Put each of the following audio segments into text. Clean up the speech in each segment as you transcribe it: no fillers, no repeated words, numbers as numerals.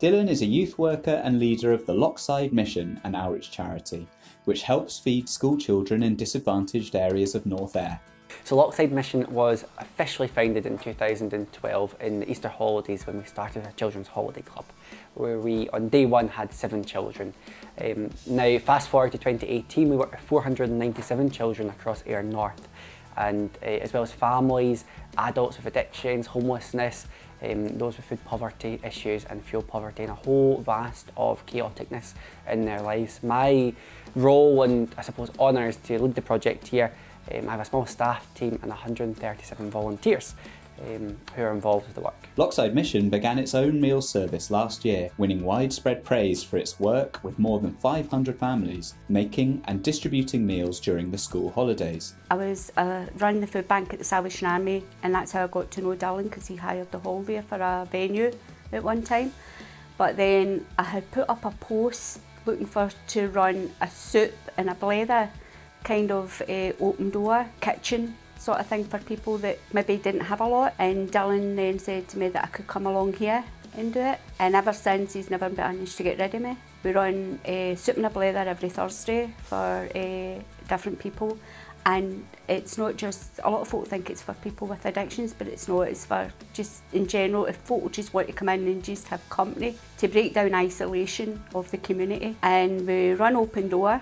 Dylan is a youth worker and leader of the Lochside Mission and Outreach charity, which helps feed school children in disadvantaged areas of North Ayr. So Lochside Mission was officially founded in 2012 in the Easter holidays when we started a children's holiday club, where we on day one had 7 children. Now fast forward to 2018, we worked with 497 children across Ayr North, and as well as families, adults with addictions, homelessness, those with food poverty issues and fuel poverty, and a whole vast of chaoticness in their lives. My role and I suppose honour is to lead the project here. I have a small staff team and 137 volunteers who are involved with the work. Lochside Mission began its own meal service last year, winning widespread praise for its work with more than 500 families, making and distributing meals during the school holidays. I was running the food bank at the Salvation Army, and that's how I got to know Dylan, because he hired the hall there for a venue at one time. But then I had put up a post looking for to run a soup and a blether, kind of open door kitchen sort of thing for people that maybe didn't have a lot, and Dylan then said to me that I could come along here and do it, and ever since he's never managed to get rid of me. We run soup and a blether every Thursday for different people, and it's not just, a lot of folk think it's for people with addictions, but it's not, it's for just in general, if folk just want to come in and just have company to break down isolation of the community. And we run open door.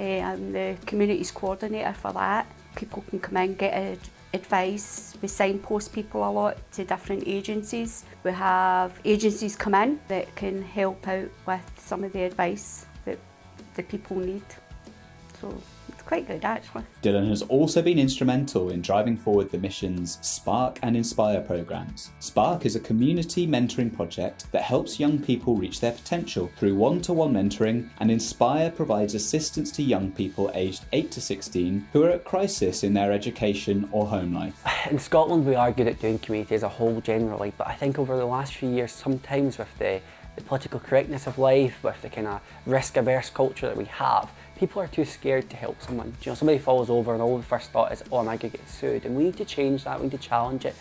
I'm the communities coordinator for that. People can come in, get advice. We signpost people a lot to different agencies. We have agencies come in that can help out with some of the advice that the people need. So it's quite good actually. Dylan has also been instrumental in driving forward the mission's Spark and Inspire programmes. Spark is a community mentoring project that helps young people reach their potential through one-to-one mentoring, and Inspire provides assistance to young people aged 8 to 16 who are at crisis in their education or home life. In Scotland we are good at doing community as a whole generally, but I think over the last few years sometimes with the political correctness of life, with the kind of risk-averse culture that we have, people are too scared to help someone. You know, somebody falls over and all the first thought is, oh, am I going to get sued? And we need to change that, we need to challenge it.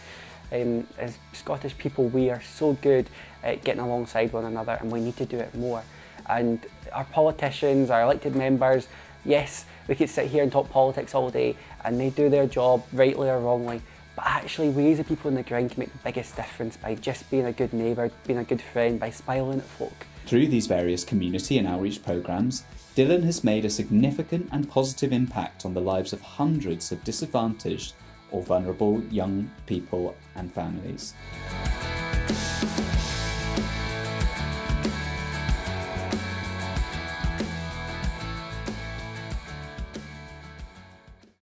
As Scottish people, we are so good at getting alongside one another, and we need to do it more. And our politicians, our elected members, yes, we could sit here and talk politics all day and they do their job rightly or wrongly, but actually we as the people on the ground can make the biggest difference by just being a good neighbour, being a good friend, by smiling at folk. Through these various community and outreach programmes, Dylan has made a significant and positive impact on the lives of hundreds of disadvantaged or vulnerable young people and families.